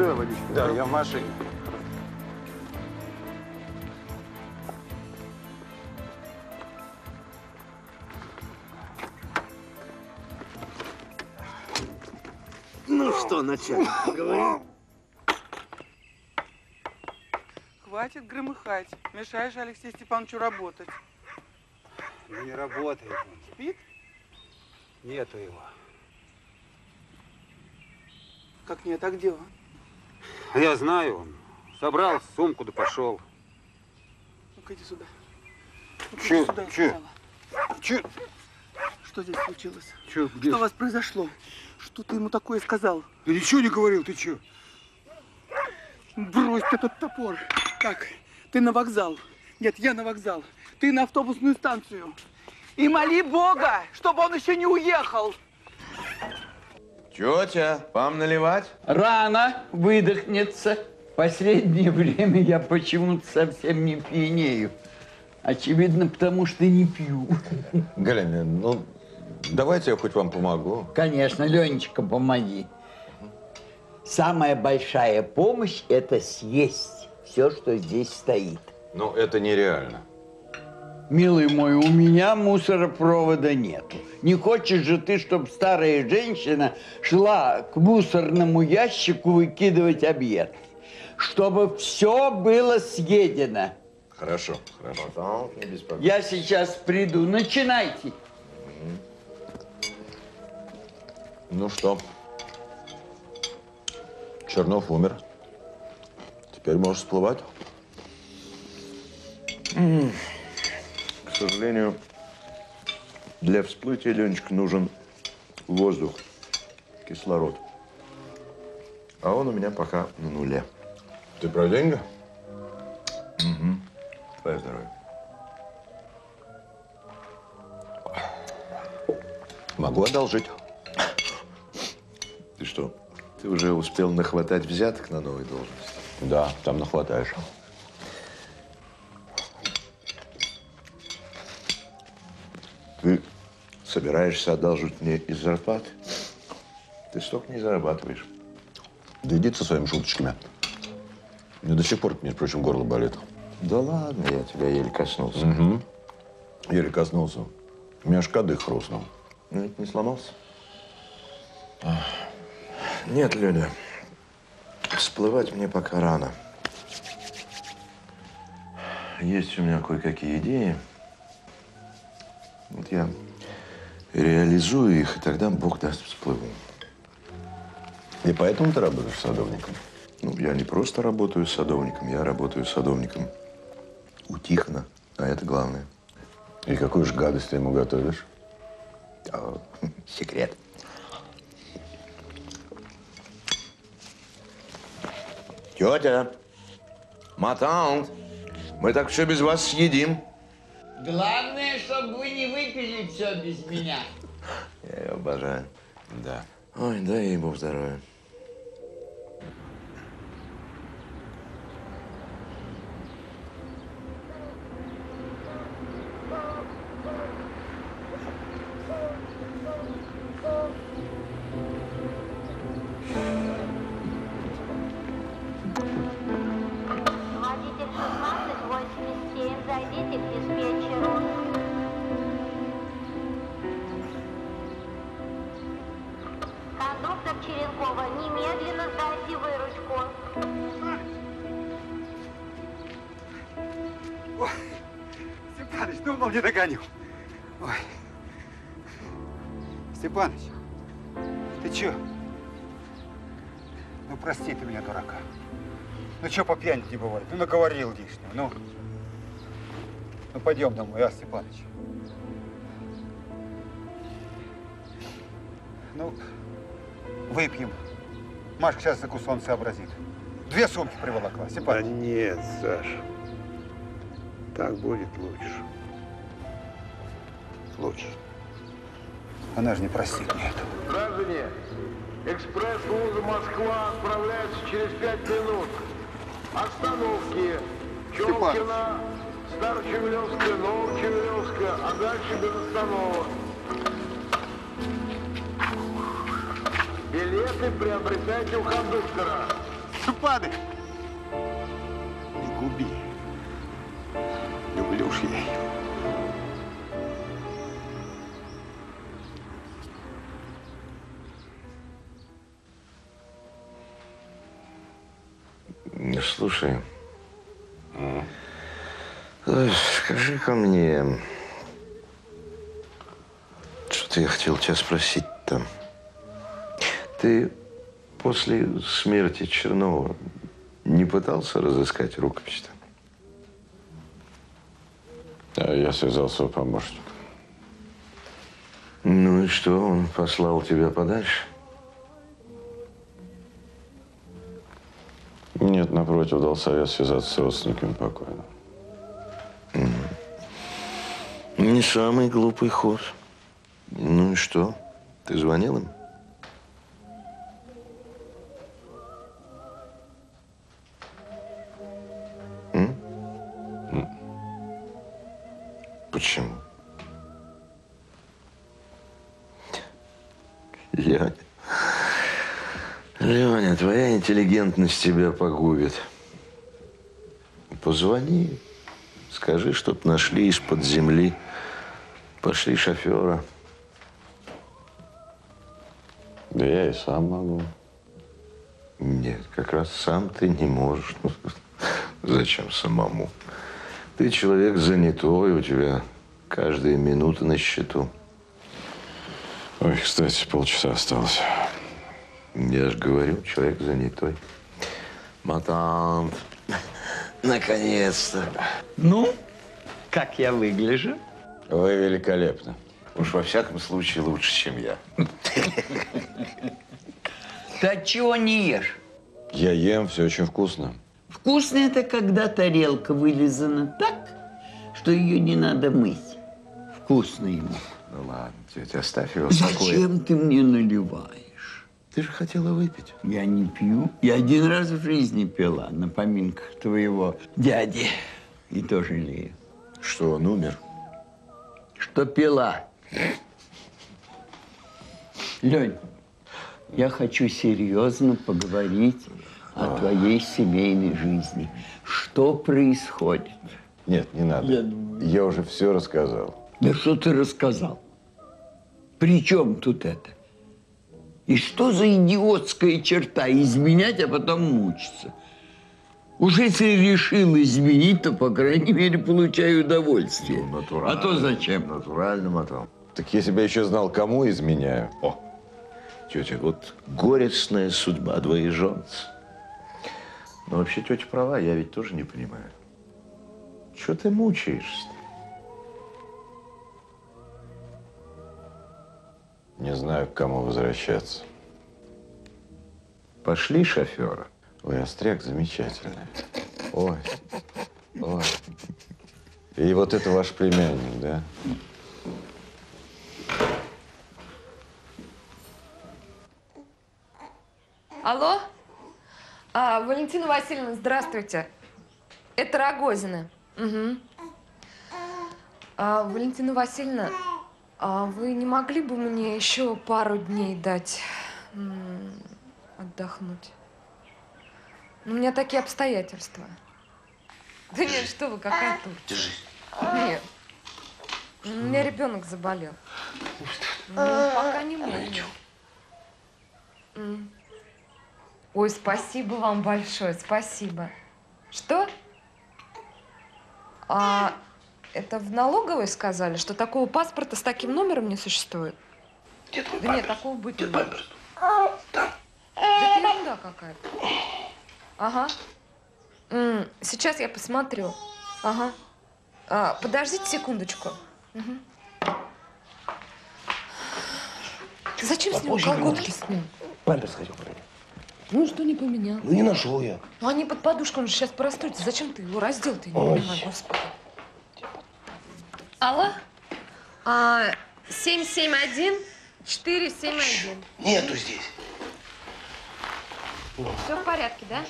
Сюда, водичка? Да, я в машине. Ну что, начальник, говори. Хватит громыхать. Мешаешь Алексею Степановичу работать. Ну, не работает он. Спит? Нету его. Как нет, а где он? Я знаю, он собрал сумку да пошел. Ну-ка, иди сюда. Че? Что здесь случилось? Что у вас произошло? Что ты ему такое сказал? Да ничего не говорил, ты че? Брось этот топор. Так, ты на вокзал. Нет, я на вокзал. Ты на автобусную станцию. И моли Бога, чтобы он еще не уехал. Тетя, вам наливать? Рано выдохнется. В последнее время я почему-то совсем не пьянею. Очевидно, потому что не пью. Галина, ну, давайте я хоть вам помогу. Конечно, Ленечка, помоги. Самая большая помощь – это съесть все, что здесь стоит. Ну, это нереально. Милый мой, у меня мусоропровода нет. Не хочешь же ты, чтобы старая женщина шла к мусорному ящику выкидывать объедки? Чтобы все было съедено. Хорошо, хорошо. Я сейчас приду. Начинайте. Ну что, Чернов умер. Теперь можешь всплывать. К сожалению, для всплытия, Ленечка, нужен воздух, кислород. А он у меня пока на нуле. Ты про деньги? Угу. Твое здоровье. Могу одолжить. Ты что, ты уже успел нахватать взяток на новой должности? Да, там нахватаешь. Ты собираешься одолжить мне из зарплаты? Ты столько не зарабатываешь. Да иди со своими шуточками. Мне до сих пор, между прочим, горло болит. Да ладно, я тебя еле коснулся. Угу. Еле коснулся. У меня аж кадык хрустнул. Ну, это не сломался? Нет, Лёля, всплывать мне пока рано. Есть у меня кое-какие идеи. Вот я реализую их, и тогда Бог даст, всплыву. И поэтому ты работаешь садовником? Ну, я не просто работаю садовником, я работаю садовником у Тихона, а это главное. И какую же гадость ты ему готовишь? А, секрет. Тетя, матант, мы так все без вас съедим. Главное, чтобы вы не выпили все без меня. Я ее обожаю. Да. Ой, дай ей Бог здоровья. Не бывает. Ну, наговорил лишнего. Ну, пойдем домой, а, Степаныч? Ну, выпьем. Машка сейчас закусон сообразит. Две сумки приволокла, Степаныч. Да нет, Саша. Так будет лучше. Лучше. Она же не простит мне этого. Граждане, экспресс-вуза Москва отправляется через 5 минут. Остановки Челкина, Старочевлевская, Новочевлевская, а дальше без остановок. Билеты приобретайте у кондуктора. же падает. Не губи. Люблю уж я ее. Не слушай. Скажи ко мне, что-то я хотел тебя спросить-то. Ты после смерти Чернова не пытался разыскать рукопись-то? Да, я связался с помощником. Ну и что, он послал тебя подальше? Нет, напротив, дал совет связаться с родственниками покойного. Не самый глупый ход. Ну и что? Ты звонил им? Почему? Леня. Леня, твоя интеллигентность тебя погубит. Позвони. Скажи, чтоб нашли из-под земли. Пошли шофера. Да я и сам могу. Нет, как раз сам ты не можешь. Зачем самому? Ты человек занятой, у тебя каждая минута на счету. Ой, кстати, полчаса осталось. Я же говорю, человек занятой. Матант. Наконец-то. Ну, как я выгляжу? Вы великолепны. Уж во всяком случае лучше, чем я. Ты чего не ешь? Я ем, все очень вкусно. Вкусно это, когда тарелка вылизана так, что ее не надо мыть. Вкусно ему. Ну ладно, тетя, оставь его в покое. Зачем ты мне наливаешь? Ты же хотела выпить. Я не пью. Я один раз в жизни пила на поминках твоего дяди. И то жалею. Что, он умер? Что пила. Лень, я хочу серьезно поговорить о твоей семейной жизни. Что происходит? Нет, не надо. Я уже все рассказал. Да что ты рассказал? При чем тут это? И что за идиотская черта изменять, а потом мучиться? Уж если решил изменить, то, по крайней мере, получаю удовольствие. Ну, а то зачем? Натурально, Матан. Так я себя еще знал, кому изменяю. О, тетя, вот горестная судьба двоеженца. Но вообще тетя права, я ведь тоже не понимаю. Чего ты мучаешься-то? Не знаю, к кому возвращаться. Пошли шофера. Ой, остряк замечательный. Ой, ой. И вот это ваш племянник, да? Алло? А, Валентина Васильевна, здравствуйте. Это Рогозина. Угу. А, Валентина Васильевна, а вы не могли бы мне еще пару дней дать отдохнуть? У меня такие обстоятельства. Да нет, что вы, какая тут? Держи. Нет. У меня ребенок заболел. Ну, пока не могу. Ой, спасибо вам большое, спасибо. Что? А это в налоговой сказали, что такого паспорта с таким номером не существует? Где твой паспорт? Да нет, такого быть не может. Да это ерунда какая-то. Ага. Сейчас я посмотрю. Ага. А, подождите секундочку. Угу. Зачем с него колготки снял? Памперс хотел поменять. Ну, что не поменял? Ну, не нашел я. Ну, они под подушкой, он же сейчас простроится. Зачем ты его раздел-то? Я не понимаю, господи. Алло? 771-471. Нету здесь. Все в порядке, да?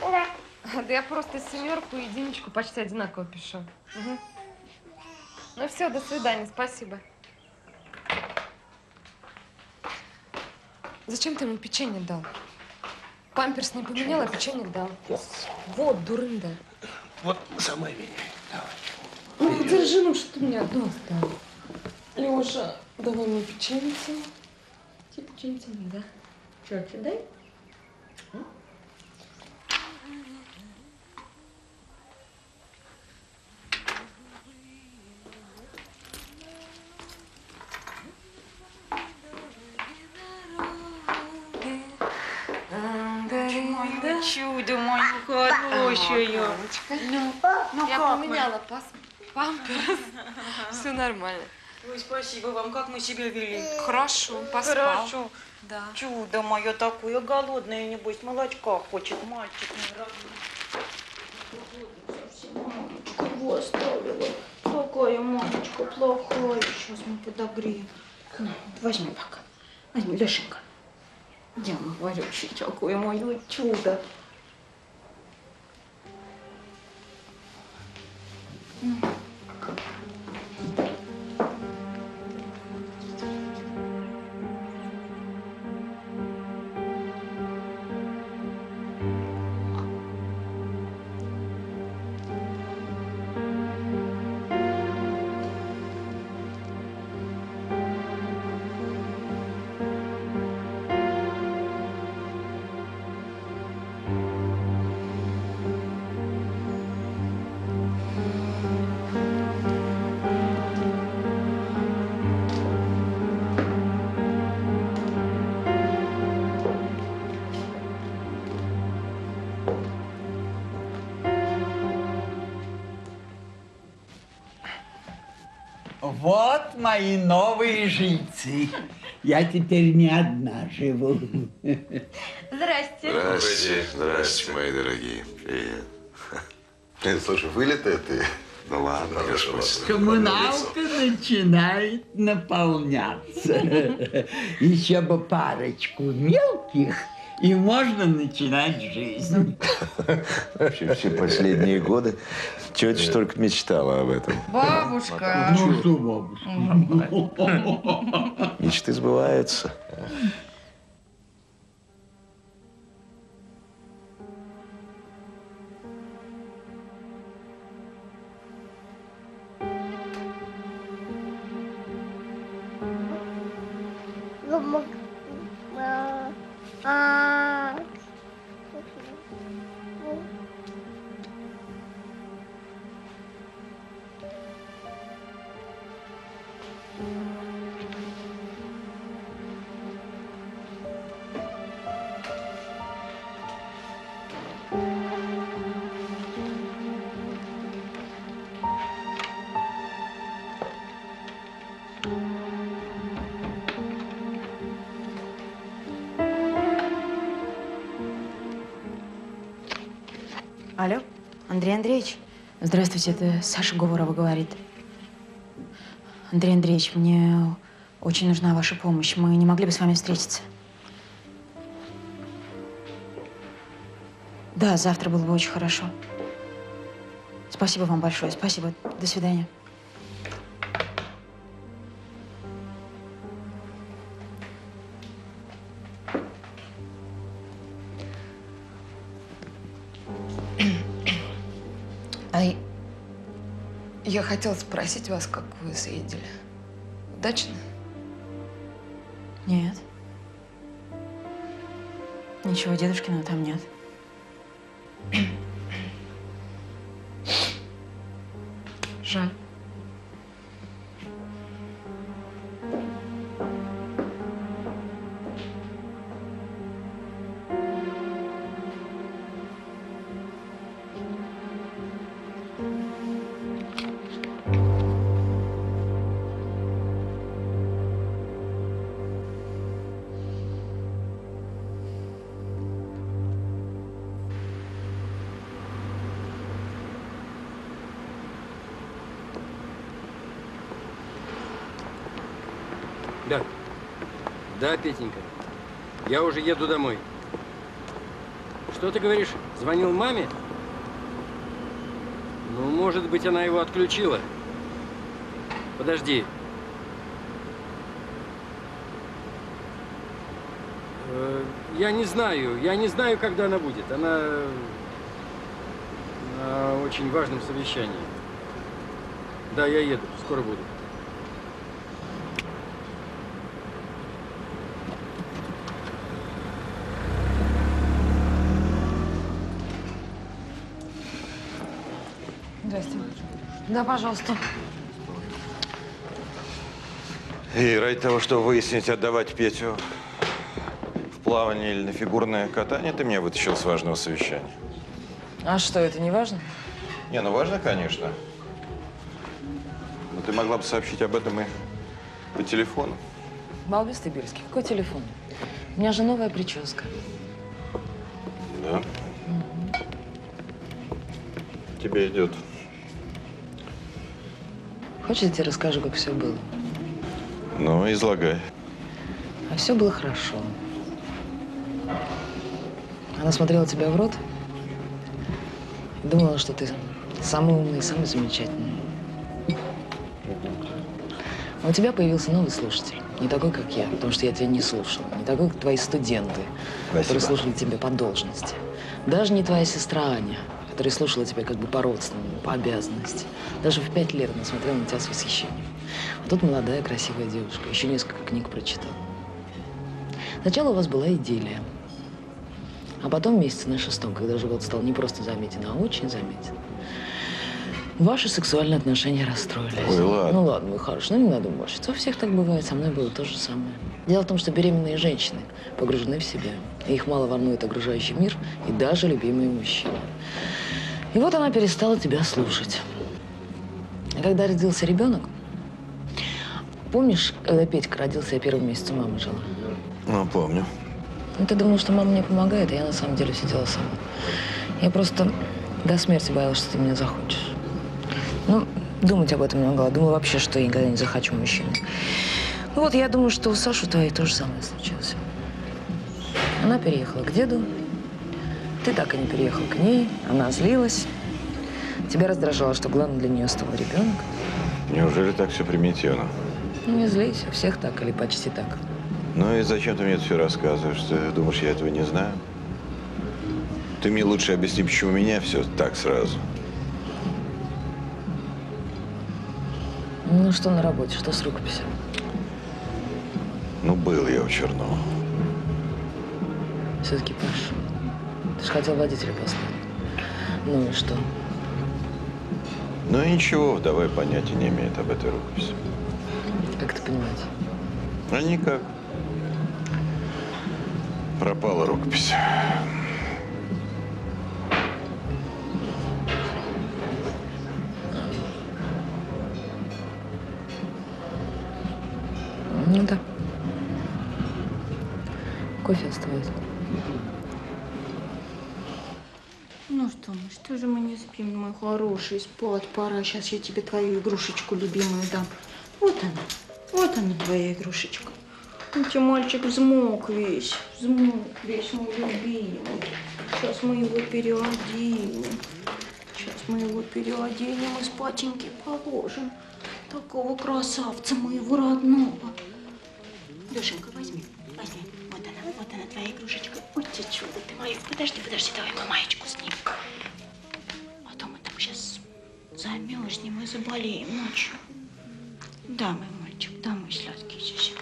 Да. Да я просто семерку и единичку почти одинаково пишу. Угу. Ну, все, до свидания, спасибо. Зачем ты ему печенье дал? Памперс не поменял, а печенек дал. Вот, дурында. Вот, сама меня. Давай. Ну, держи, ну что ты мне одну оставил. Леша, давай мне печеньце. Тебе печеньце не, да? Че, тебе дай? Чудо мою хорошую. Ну, я поменяла памперс. Все нормально. Ой, спасибо вам. Как мы себя вели? Хорошо, поспал. Хорошо. Да. Чудо мое такое. Голодное, небось, молочка хочет. Мальчик не родной. Кого оставила? Такая мамочка плохая. Сейчас мы подогреем. На, возьми пока. Возьми, Лешенька. Я вам говорю, какое мое чудо. Вот мои новые жильцы. Я теперь не одна живу. Здрасте. Здрасте. Здрасте, мои дорогие. Привет. Привет. Слушай, вылитая ты? Ну ладно, хорошо. Коммуналка начинает наполняться. Еще бы парочку мелких, и можно начинать жизнь. Вообще, все последние годы тетя только мечтала об этом. Бабушка! Ну что, бабушка? Мечты сбываются. Алло, Андрей Андреевич. Здравствуйте, это Саша Говорова говорит. Андрей Андреевич, мне очень нужна ваша помощь. Мы не могли бы с вами встретиться? Да, завтра было бы очень хорошо. Спасибо вам большое. Спасибо. До свидания. Я хотела спросить вас, как вы съездили. Удачно? Нет. Ничего дедушкиного там нет. Жаль. Да, Петенька, я уже еду домой. Что ты говоришь, звонил маме? Ну, может быть, она его отключила. Подожди. Я не знаю, когда она будет. Она на очень важном совещании. Да, я еду, скоро буду. Здравствуйте. Да, пожалуйста. И ради того, чтобы выяснить, отдавать Петю в плавание или на фигурное катание, ты меня вытащил с важного совещания. А что, это не важно? Не, ну важно, конечно. Но ты могла бы сообщить об этом и по телефону. Балбес ты, Бельский, какой телефон? У меня же новая прическа. Да? Угу. Тебе идет. Хочешь, я тебе расскажу, как все было? Ну, излагай. А все было хорошо. Она смотрела тебя в рот и думала, что ты самый умный, самый замечательный. Но у тебя появился новый слушатель. Не такой, как я, потому что я тебя не слушала. Не такой, как твои студенты, спасибо, которые слушали тебя по должности. Даже не твоя сестра Аня, которая слушала тебя как бы по-родственному, по обязанности. Даже в 5 лет она смотрела на тебя с восхищением. А тут молодая, красивая девушка. Еще несколько книг прочитала. Сначала у вас была идиллия. А потом, месяца на 6-м, когда живот стал не просто заметен, а очень заметен, ваши сексуальные отношения расстроились. Ой, ладно. Ну ладно, хорошо, ну не надо морщиться. У всех так бывает, со мной было то же самое. Дело в том, что беременные женщины погружены в себя. И их мало волнует окружающий мир и даже любимые мужчины. И вот она перестала тебя слушать. А когда родился ребенок, помнишь, когда Петька родился, я первый месяц у мамы жила? Ну, помню. Ну, ты думал, что мама мне помогает, а я на самом деле все делала сама. Я просто до смерти боялась, что ты меня захочешь. Ну, думать об этом не могла. Думала вообще, что я никогда не захочу мужчину. Ну, вот я думаю, что у Саши твоей то же самое случилось. Она переехала к деду. Ты так и не переехал к ней. Она злилась. Тебя раздражало, что главное для нее стал ребенок. Неужели так все примитивно? Не злись, у всех так или почти так. Ну и зачем ты мне это все рассказываешь? Ты думаешь, я этого не знаю? Ты мне лучше объясни, почему у меня все так сразу. Ну что на работе, что с рукописью? Ну был я у Чернова. Все-таки Паш, ты же хотел водителя послать. Ну и что? Ну и ничего, вдовая понятия не имеет об этой рукописи. Как это понимать? А никак. Пропала рукопись. Ну да. Кофе остается. Ну что же мы не спим, мой хороший, спать пора. Сейчас я тебе твою игрушечку любимую дам. Вот она. Вот она, твоя игрушечка. У тебя мальчик взмок весь, мой любимый. Сейчас мы его переоденем. И спатеньки положим. Такого красавца моего родного. Душенька, возьми. Вот она, твоя игрушечка. Ой, ты чудо, ты моя. Подожди, давай мы маечку снимем. А то мы там сейчас замерзнем и заболеем ночью. Да, мы. Да, мой сладкий сисек.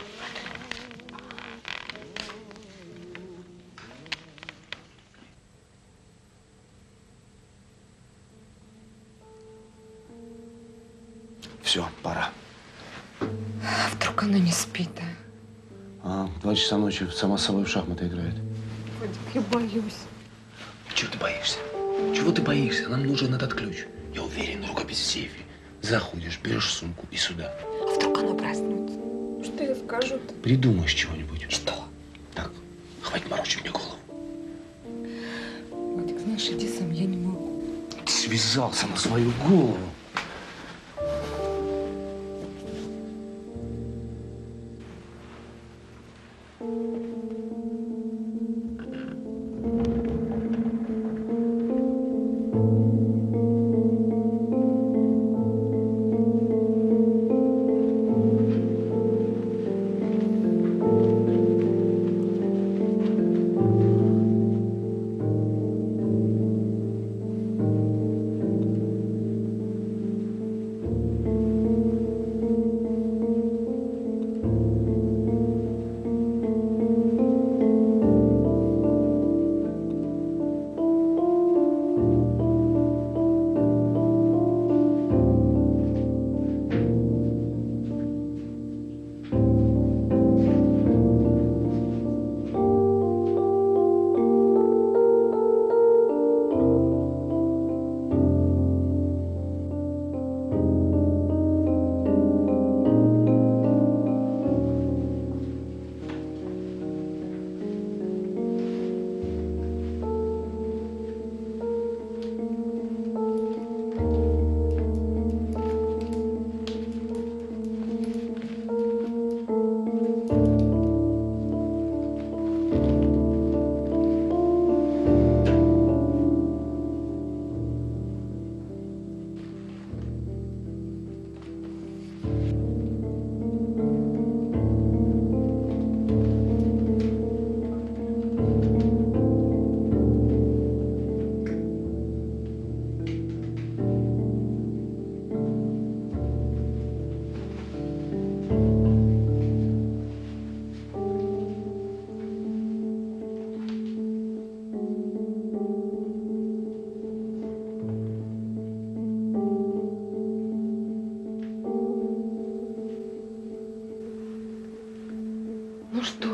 Все, пора. Вдруг она не спит, да? А, 2 часа ночи сама с собой в шахматы играет. Вадик, я боюсь. Чего ты боишься? Нам нужен этот ключ. Я уверен, рукопись в сейфе. Заходишь, берешь сумку и сюда. А вдруг она проснется? Что ей скажут? Придумаешь чего-нибудь. Что? Так, хватит морочить мне голову. Вадик, знаешь, иди сам, я не могу. Ты связался на свою голову. Ну что?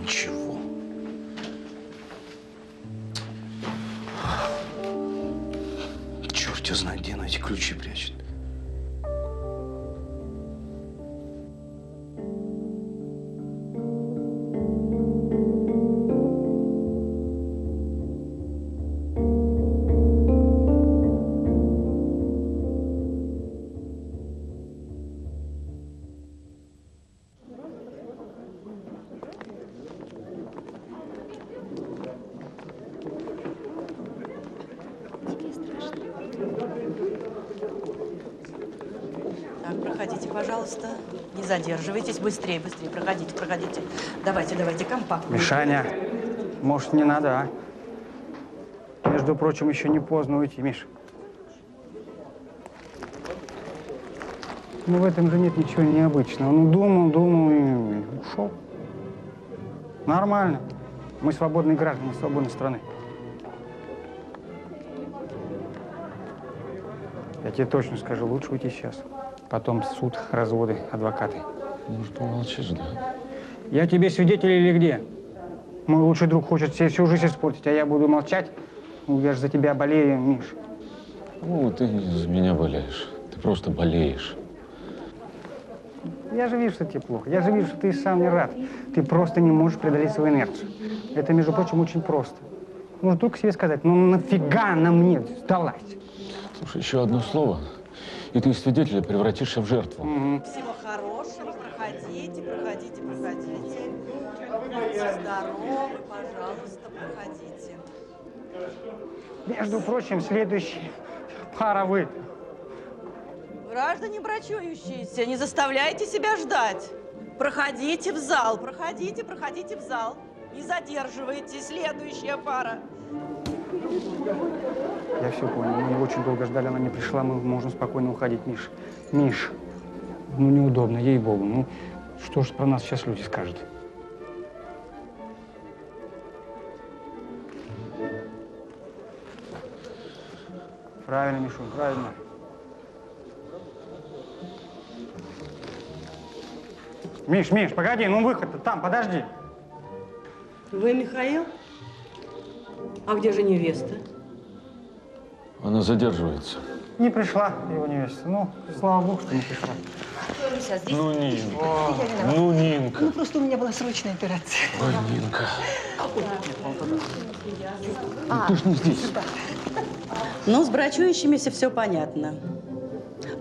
Ничего. Черт его знает, где она эти ключи прячет. Задерживайтесь, быстрее, быстрее, проходите, проходите. Давайте, давайте, компактно. Мишаня, может, не надо, а? Между прочим, еще не поздно уйти, Миш. Ну, в этом же нет ничего необычного. Ну, думал, думал и ушел. Нормально. Мы свободные граждане свободной страны. Я тебе точно скажу, лучше уйти сейчас. Потом суд, разводы, адвокаты. Может, помолчишь, да? Я тебе свидетель или где? Мой лучший друг хочет себе всю жизнь испортить, а я буду молчать? Ну, я же за тебя болею, Миш. Ну, ты не за меня болеешь. Ты просто болеешь. Я же вижу, что тебе плохо. Я же вижу, что ты сам не рад. Ты просто не можешь преодолеть свою инерцию. Это, между прочим, очень просто. Нужно только себе сказать, ну нафига она мне сдалась? Слушай, еще одно слово. И ты из свидетеля превратишься в жертву. Угу. Всего хорошего. Проходите, проходите, проходите. Будьте здоровы, пожалуйста, проходите. Между прочим, следующая пара вы. Граждане брачующиеся, не заставляйте себя ждать. Проходите в зал, проходите, проходите в зал. Не задерживайтесь, следующая пара. Я все понял. Мы ее очень долго ждали, она не пришла, мы можем спокойно уходить, Миш. Миш, ну неудобно, ей-богу. Ну, что ж про нас сейчас люди скажут? Правильно, Мишуль, правильно. Миш, Миш, погоди, ну выход-то там, подожди. Вы Михаил? А где же невеста? Она задерживается. Не пришла его невеста. Ну, слава богу, что не пришла. Ну, Нинка. Ну, Нинка. Ну, просто у меня была срочная операция. Ой, Нинка. Ну, ты ж не здесь. Ну, с брачующимися все понятно.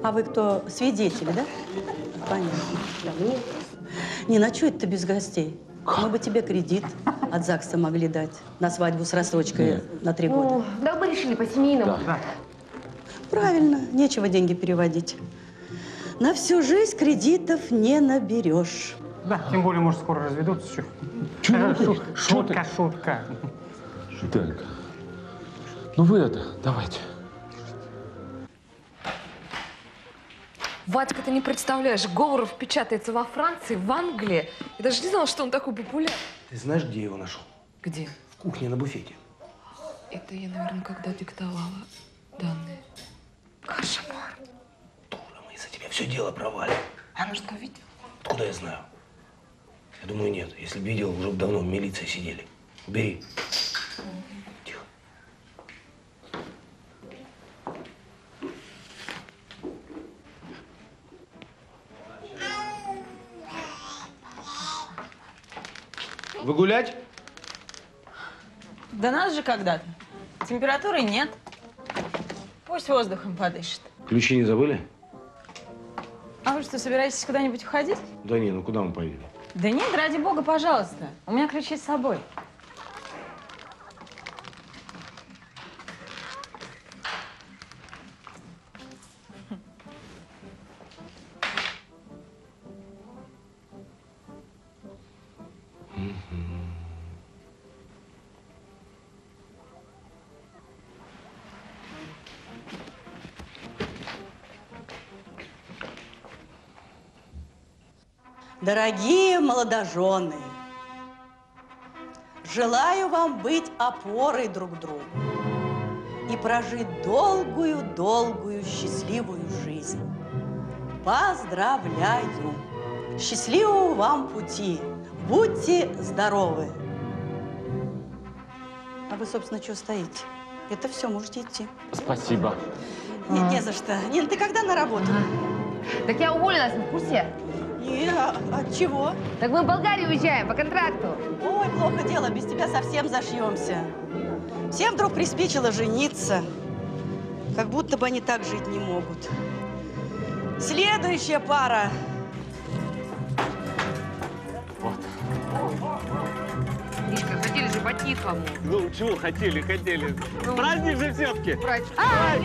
А вы кто? Свидетели, да? Понятно. Нина, что это ты без гостей? Мы бы тебе кредит от ЗАГСа могли дать на свадьбу с рассрочкой на 3 года. Ну, да мы решили по-семейному. Да. Правильно, нечего деньги переводить. На всю жизнь кредитов не наберешь. Да, тем более, может, скоро разведутся. Шутка, шутка. Так, ну вы это, давайте. Вадик, ты не представляешь, Говоров печатается во Франции, в Англии. Я даже не знала, что он такой популярный. Ты знаешь, где я его нашел? Где? В кухне на буфете. Это я, наверное, когда диктовала данные. Кошмар. Дура, мы из-за тебя все дело провалим. А она что, видела? Откуда я знаю? Я думаю, нет. Если бы видел, уже бы давно в милиции сидели. Убери. Тихо. Вы гулять? Да нас же когда-то. Температуры нет. Пусть воздухом подышит. Ключи не забыли? А вы что, собираетесь куда-нибудь уходить? Да не, ну куда мы поедем? Да нет, ради бога, пожалуйста. У меня ключи с собой. Дорогие молодожены, желаю вам быть опорой друг другу и прожить долгую-долгую счастливую жизнь. Поздравляю! Счастливого вам пути! Будьте здоровы! А вы, собственно, что стоите? Это все, можете идти. Спасибо. Нет, не за что. Нин, ты когда на работу? Так я уволилась, на курсе. Нет, от чего? Так мы в Болгарию уезжаем по контракту. Ой, плохо дело, без тебя совсем зашьемся. Всем вдруг приспичило жениться. Как будто бы они так жить не могут. Следующая пара. Мишка, хотели же по-тихому. Ну, чего хотели. Ну, праздник же все-таки. Праздник. Давай.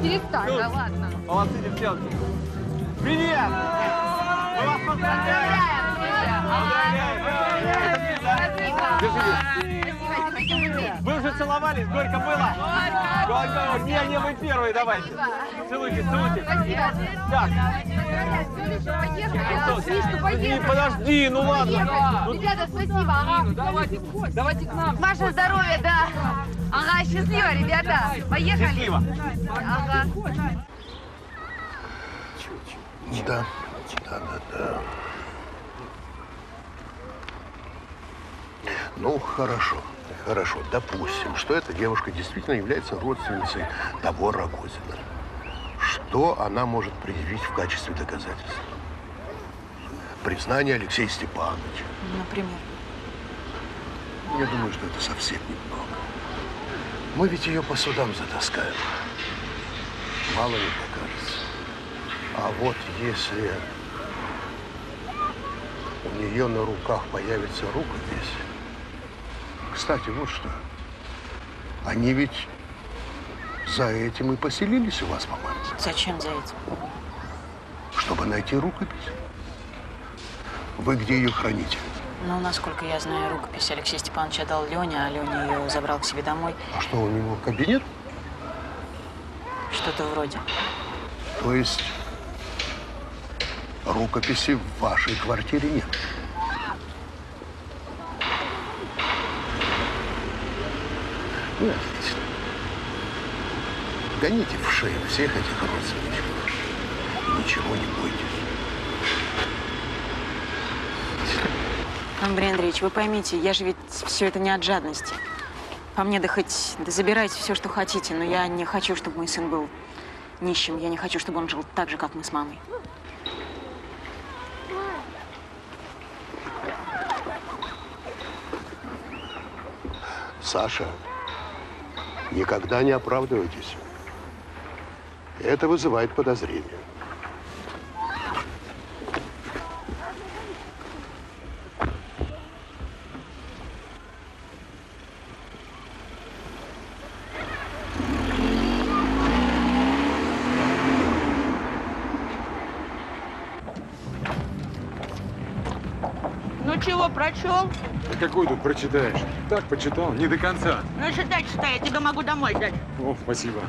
Перестань, ну, да ладно. Молодцы, девчонки. Привет! Мы вас поздравляем! Поздравляем! Вы уже целовались, горько было? Горько. Не, вы первые, давайте. Целуйте. Спасибо. Так. Подожди, ну ладно. Ребята, спасибо. Давайте к нам. Ваше здоровье, да. Ага, счастливо, ребята. Поехали. Счастливо. Ага. Да. Ну, хорошо. Допустим, что эта девушка действительно является родственницей того Рогозина. Что она может предъявить в качестве доказательств? Признание Алексея Степановича. Например? Я думаю, что это совсем немного. Мы ведь ее по судам затаскаем. Мало ли покажется. А вот если у нее на руках появится рукопись... Кстати, вот что. Они ведь за этим и поселились у вас, мама. Зачем за этим? Чтобы найти рукопись. Вы где ее храните? Ну, насколько я знаю, рукопись Алексей Степанович отдал Лене, а Леня ее забрал к себе домой. А что, у него кабинет? Что-то вроде. То есть... Рукописи в вашей квартире нет. Ну, отлично. Гоните в шею всех этих родственников. И ничего не бойтесь. Андрей Андреевич, вы поймите, я же ведь все это не от жадности. По мне, да хоть да забирайте все, что хотите, но я не хочу, чтобы мой сын был нищим. Я не хочу, чтобы он жил так же, как мы с мамой. Саша, никогда не оправдывайтесь. Это вызывает подозрения. Ну чего, прочел? А какой тут прочитаешь? Так, почитал, не до конца. Ну, читай, я тебя могу домой дать. О, спасибо.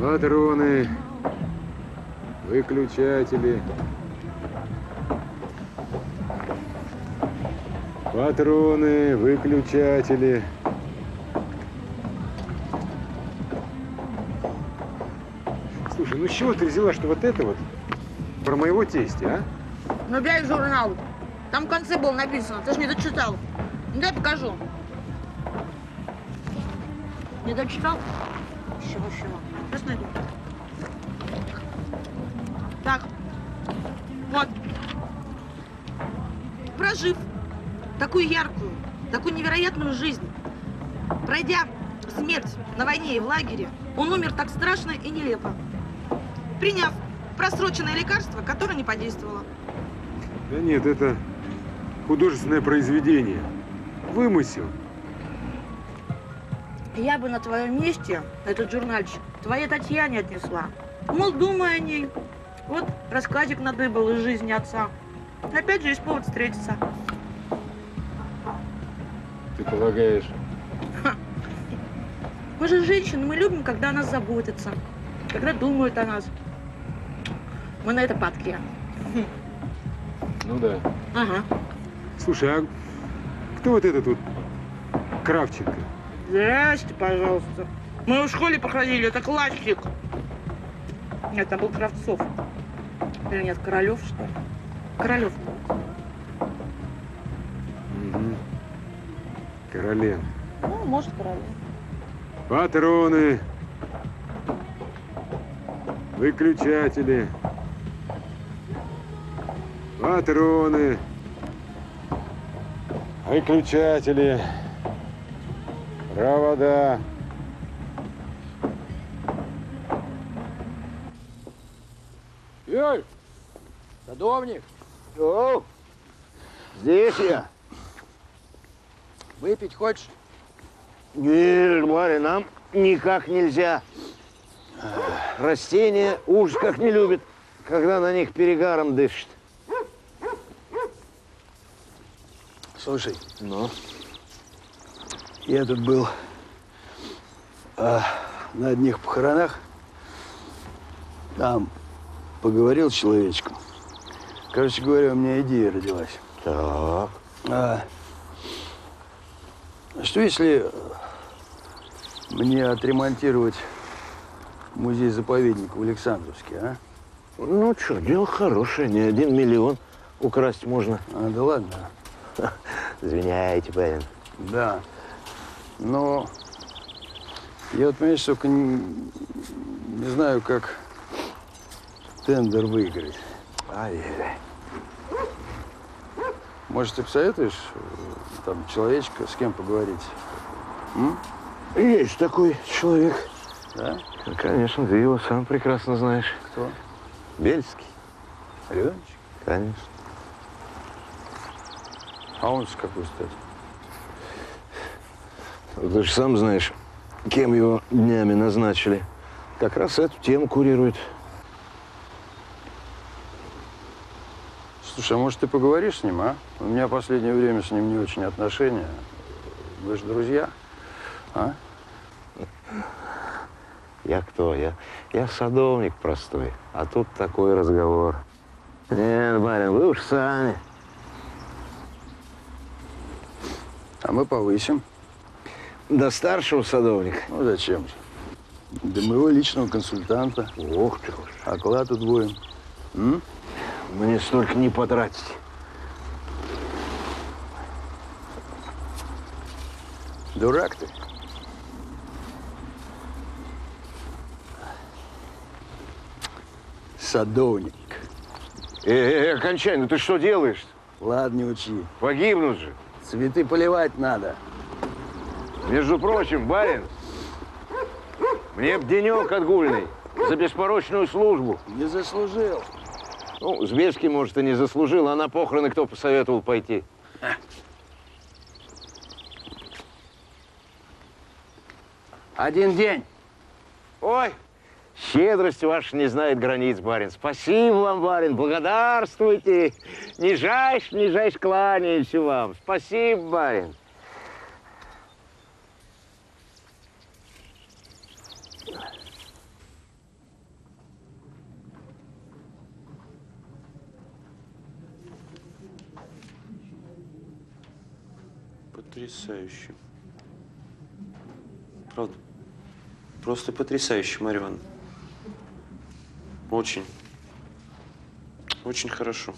Патроны. Выключатели. Патроны, выключатели. Слушай, ну с чего ты взяла, что вот это вот про моего тестя, а? Ну дай журнал. Там в конце было написано, ты же не дочитал. Ну дай покажу. Не дочитал? Чего? Сейчас найду. Так, вот, прожив такую яркую, такую невероятную жизнь, пройдя смерть на войне и в лагере, он умер так страшно и нелепо, приняв просроченное лекарство, которое не подействовало. Да нет, это художественное произведение, вымысел. Я бы на твоем месте этот журнальчик твоей Татьяне отнесла, мол, думай о ней. Вот рассказик надыбал из жизни отца. Опять же, есть повод встретиться. Ты полагаешь? Мы же женщины, мы любим, когда о нас заботятся, когда думают о нас. Мы на это падки. Ну да. Ага. Слушай, а кто вот этот вот Кравченко? Здрасте, пожалуйста. Мы его в школе проходили, это классик. Нет, там был Кравцов. Или нет, Королев, что ли? Королев. Угу. Королен. Ну, может, Королен. Патроны. Выключатели. Патроны. Выключатели. Провода. Юль, садовник. О, здесь я. Выпить хочешь? Нет, Марья, нам никак нельзя. Растения уж как не любят, когда на них перегаром дышит. Слушай, ну, я тут был на одних похоронах, там поговорил с человечком. Короче говоря, у меня идея родилась. Так. Что если мне отремонтировать музей-заповедник в Александровске, а? Ну, что, дело хорошее, не 1 миллион украсть можно. А, да ладно. Извиняйте, барин. Да. Но я вот, понимаешь, только не знаю, как тендер выиграть. Ай-яй-яй. Может, ты посоветуешь там человечка, с кем поговорить? М? Есть такой человек. Да? Конечно, ты его сам прекрасно знаешь. Кто? Бельский. Ребеночек? Конечно. А он с какой стати? Ты же сам знаешь, кем его днями назначили. Как раз эту тему курирует. Слушай, а может, ты поговоришь с ним, а? У меня в последнее время с ним не очень отношения. Вы же друзья, а? Я кто? Я садовник простой, а тут такой разговор. Нет, барин, вы уж сами. А мы повысим. До старшего садовника? Ну, зачем же? До моего личного консультанта. Ох ты уж. Оклад удвоим. М? Мне столько не потратить. Дурак ты. Садовник. Кончай, ну ты что делаешь-то? Ладно, не учи. Погибнут же. Цветы поливать надо. Между прочим, барин, мне б денек отгульный за беспорочную службу. Не заслужил. Ну, с Бельским, может, и не заслужил, а на похороны кто посоветовал пойти? Один день. Ой, щедрость ваша не знает границ, барин. Спасибо вам, барин, благодарствуйте. Нижайше кланяюсь вам. Спасибо, барин. Потрясающе. Правда. Просто потрясающе, Марья Ивановна. Очень. Очень хорошо.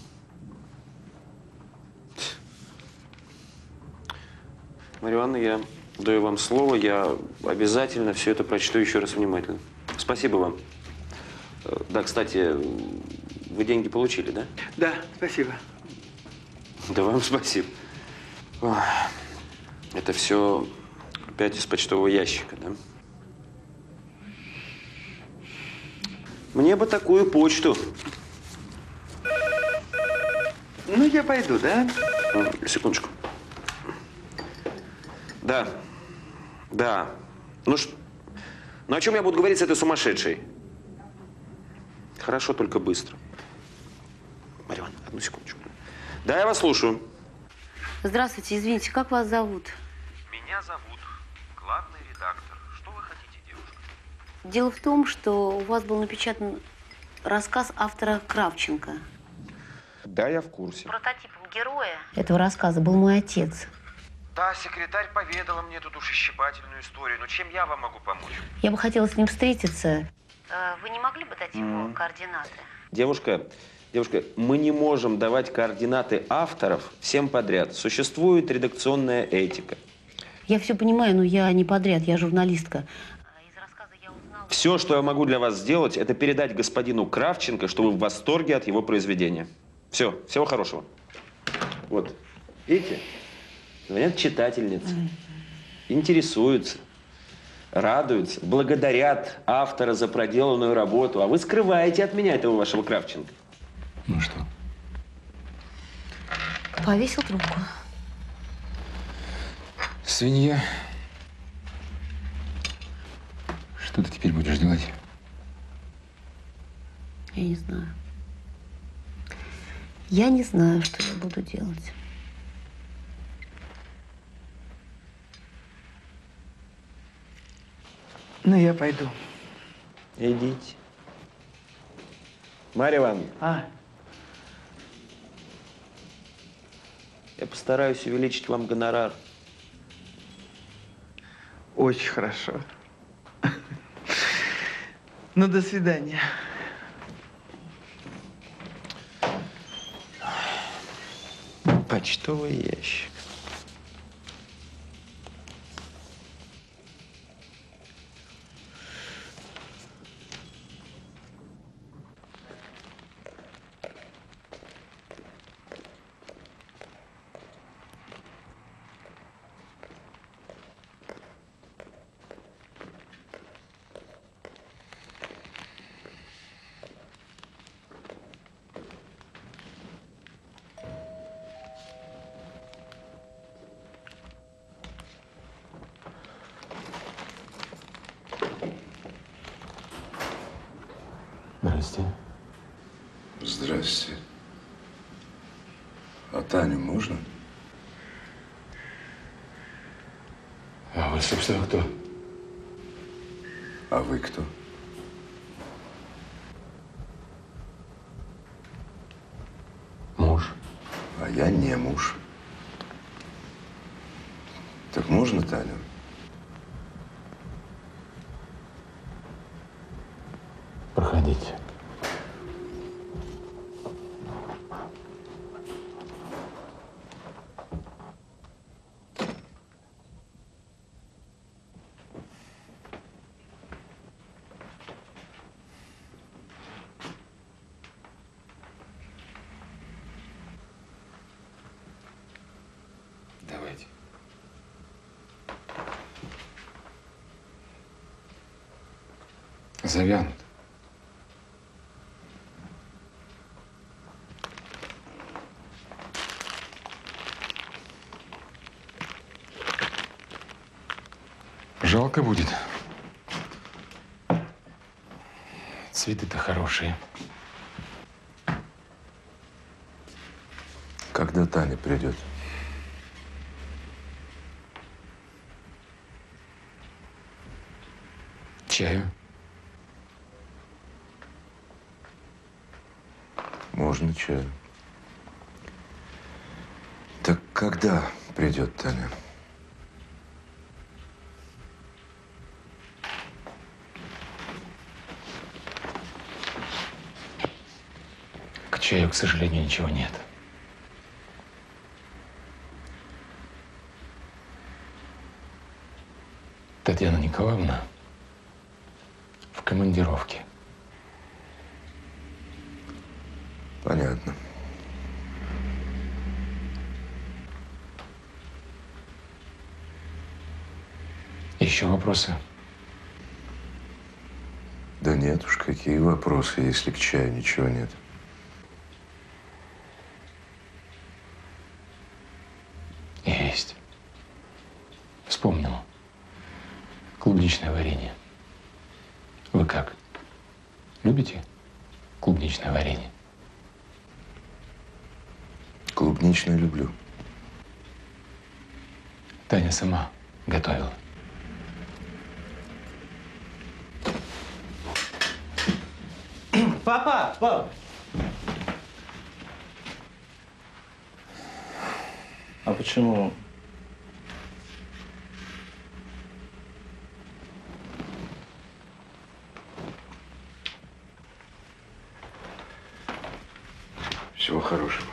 Марья Ивановна, я даю вам слово. Я обязательно все это прочту еще раз внимательно. Спасибо вам. Да, кстати, вы деньги получили, да? Да, спасибо. Да вам спасибо. Это все опять из почтового ящика, да? Мне бы такую почту. Ну, я пойду, да? Секундочку. Да. Да. Ну, о чем я буду говорить с этой сумасшедшей? Хорошо, только быстро. Марья Ивановна, одну секундочку. Да, я вас слушаю. Здравствуйте, извините, как вас зовут? Меня зовут главный редактор. Что вы хотите, девушка? Дело в том, что у вас был напечатан рассказ автора Кравченко. Да, я в курсе. Прототипом героя этого рассказа был мой отец. Да, секретарь поведала мне эту душещипательную историю, но чем я вам могу помочь? Я бы хотела с ним встретиться. Вы не могли бы дать ему координаты? Девушка, мы не можем давать координаты авторов всем подряд. Существует редакционная этика. Я все понимаю, но я не подряд, я журналистка. Из рассказа я узнала... Все, что я могу для вас сделать, это передать господину Кравченко, что вы в восторге от его произведения. Все, всего хорошего. Вот, видите? Звонят читательницы, интересуются, радуются, благодарят автора за проделанную работу. А вы скрываете от меня этого вашего Кравченко. Ну что? Повесил трубку. Свинья. Что ты теперь будешь делать? Я не знаю. Я не знаю, что я буду делать. Ну, я пойду. Идите. Марья Ивановна. А? Я постараюсь увеличить вам гонорар. Очень хорошо. Ну, до свидания. Почтовый ящик. Здрасте. А Таню можно? А вы, собственно, кто? А вы кто? Муж. А я не муж. Так можно Таню? Проходите. Завянут. Жалко будет. Цветы-то хорошие. Когда Таня придет? Чаю. Можно чаю. Так когда придет Таня? К чаю, к сожалению, ничего нет. Татьяна Николаевна в командировке. Понятно. Еще вопросы? Да нет уж, какие вопросы, если к чаю ничего нет. Есть. Вспомнил. Клубничное варенье. Вы как? Любите клубничное варенье? Клубничное люблю. Таня сама готовила. Папа! Пап! А почему? Всего хорошего.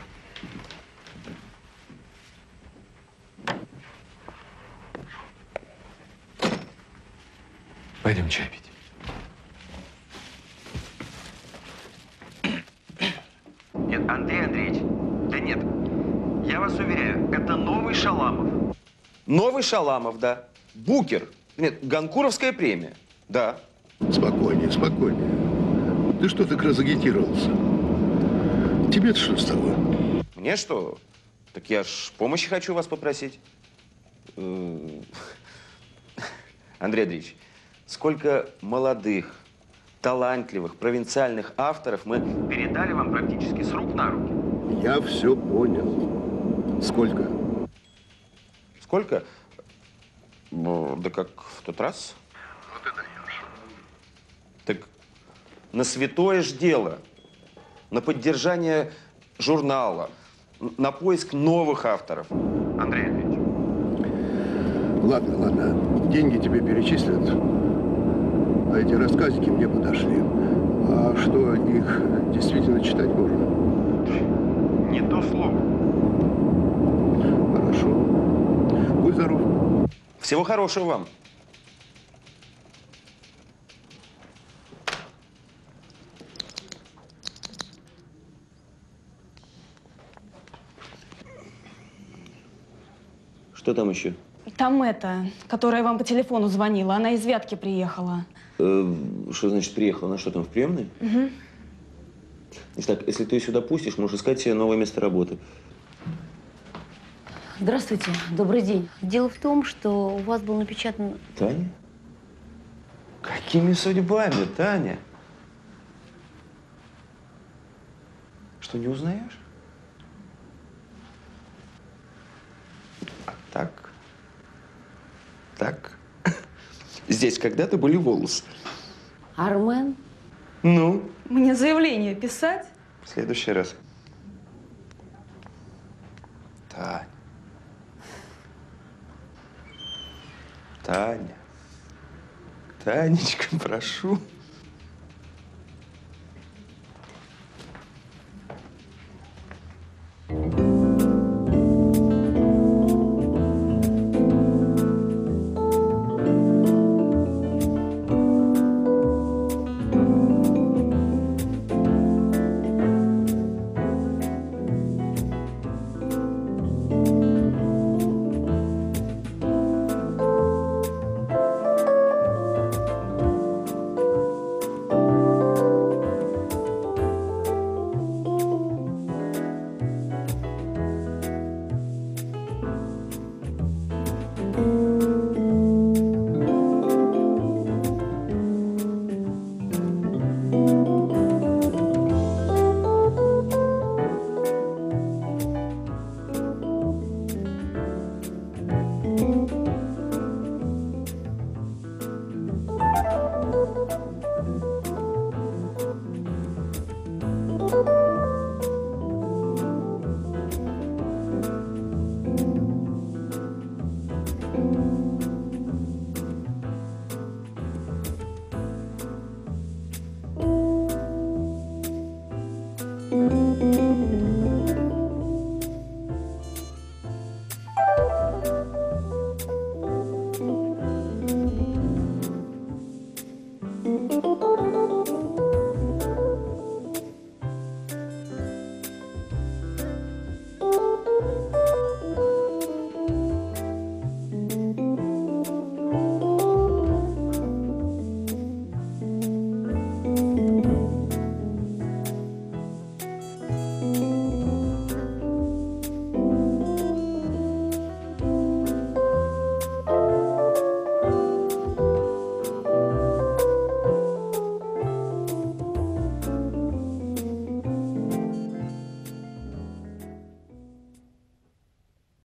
Пойдем чай пить. Нет, Андрей Андреевич, да нет. Я вас уверяю, это новый Шаламов. Новый Шаламов, да. Букер. Нет, Ганкуровская премия. Да. Спокойнее, спокойнее. Ты что так разагитировался? Тебе-то что с тобой? Мне что? Так я ж помощи хочу вас попросить. Андрей Андреевич, сколько молодых, талантливых, провинциальных авторов мы передали вам практически с рук на руки. Я все понял. Сколько? Сколько? Да как в тот раз. Ну ты даешь. Так на святое ж дело. На поддержание журнала, на поиск новых авторов. Андрей Андреевич. Ладно, ладно. Деньги тебе перечислят. А эти рассказики мне подошли. А что, их действительно читать можно? Не то слово. Хорошо. Будь здоров. Всего хорошего вам. Что там еще? Там эта, которая вам по телефону звонила. Она из Вятки приехала. Что значит приехала? Она что там, в приемной? Угу. Итак, если ты ее сюда пустишь, можешь искать себе новое место работы. Здравствуйте. Добрый день. Дело в том, что у вас был напечатан… Таня? Какими судьбами, Таня? Что, не узнаешь? Так, так. Здесь когда-то были волосы. Армен? Ну? Мне заявление писать? В следующий раз. Таня. Таня. Танечка, прошу.